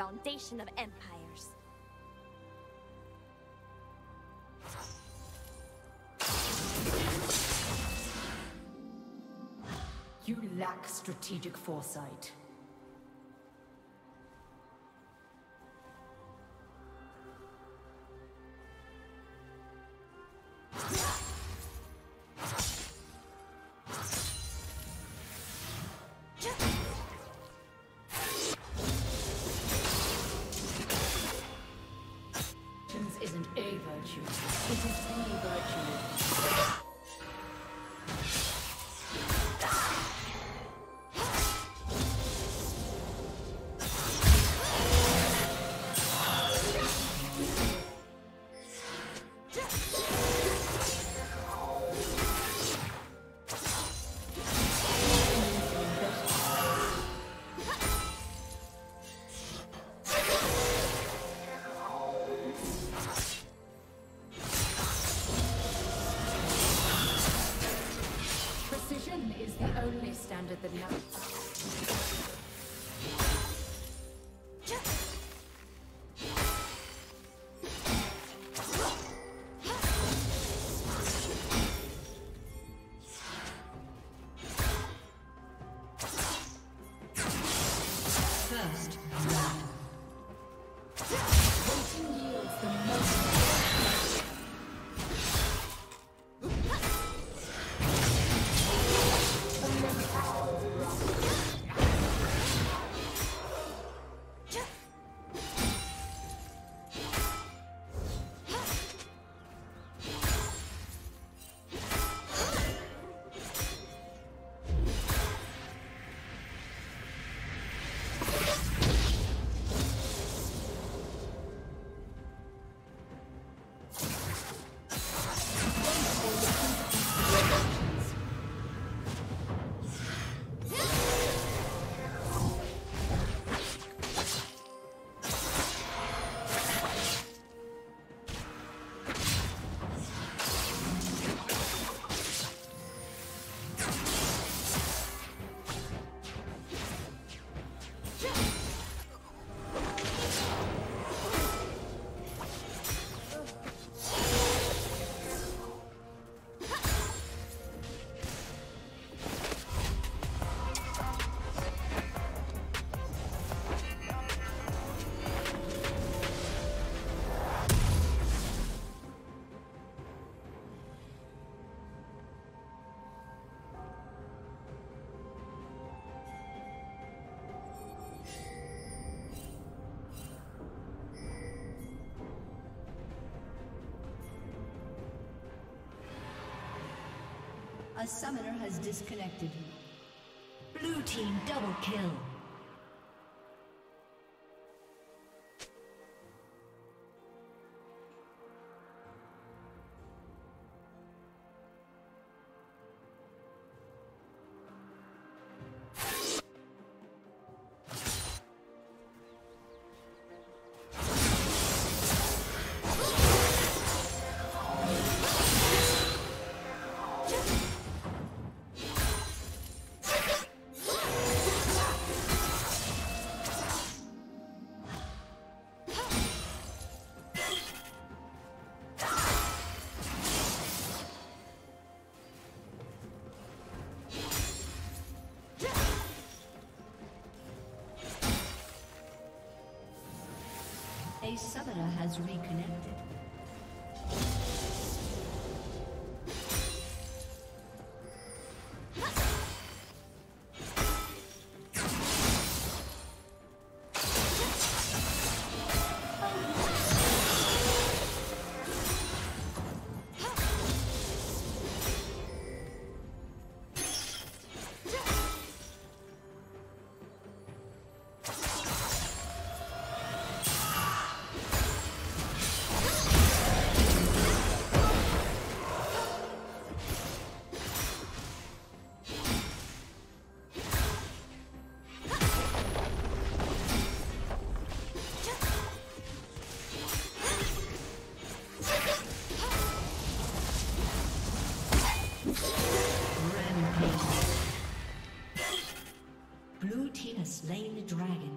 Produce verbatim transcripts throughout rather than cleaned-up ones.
foundation of empires. You lack strategic foresight. That now first waiting yields the most. A summoner has disconnected. Blue team double kill. A summoner has reconnected. Blue team has slain the dragon.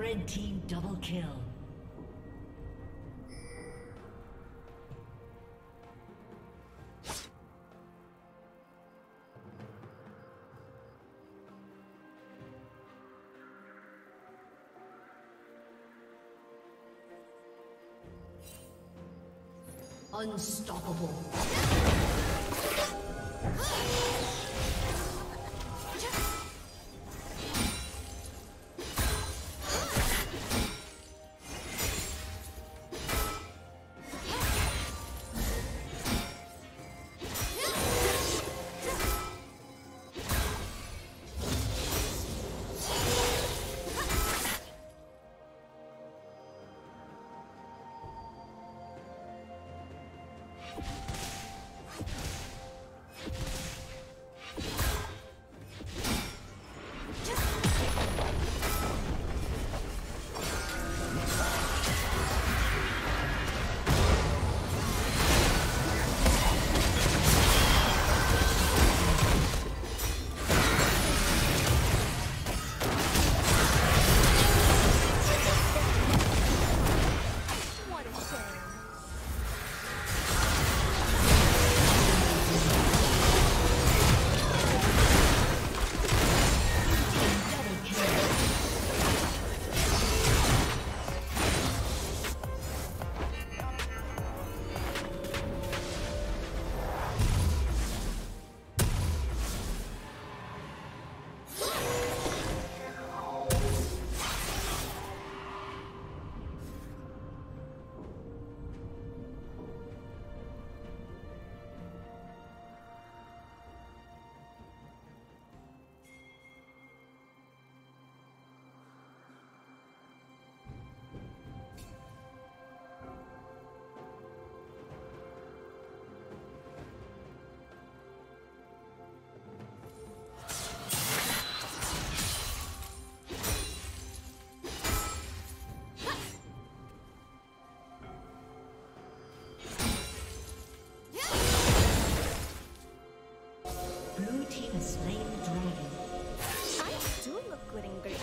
Red team double kill. Unstoppable. Blue team has slain the dragon. I do look good in green.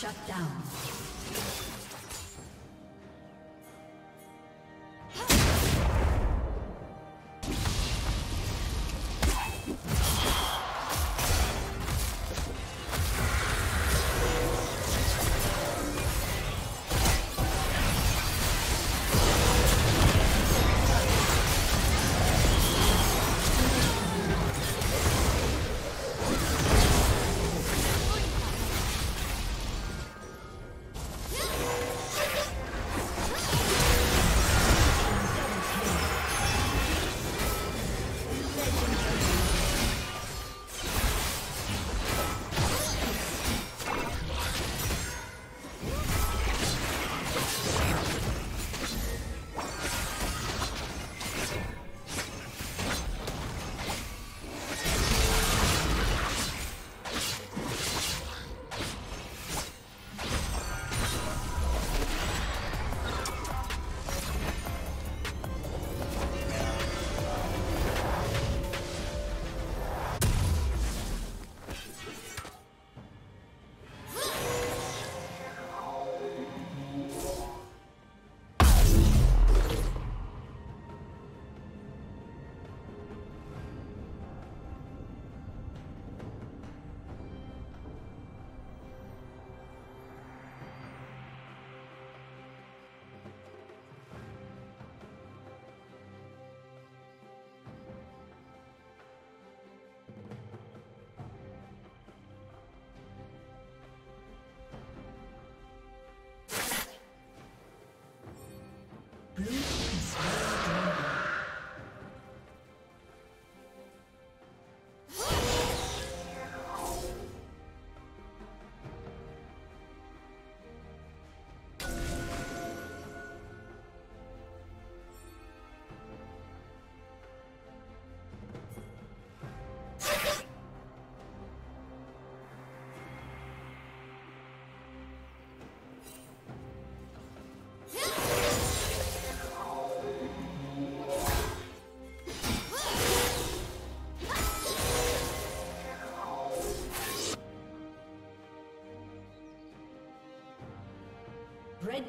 Shut down. Yeah. Red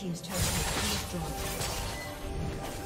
Team's turret has been destroyed.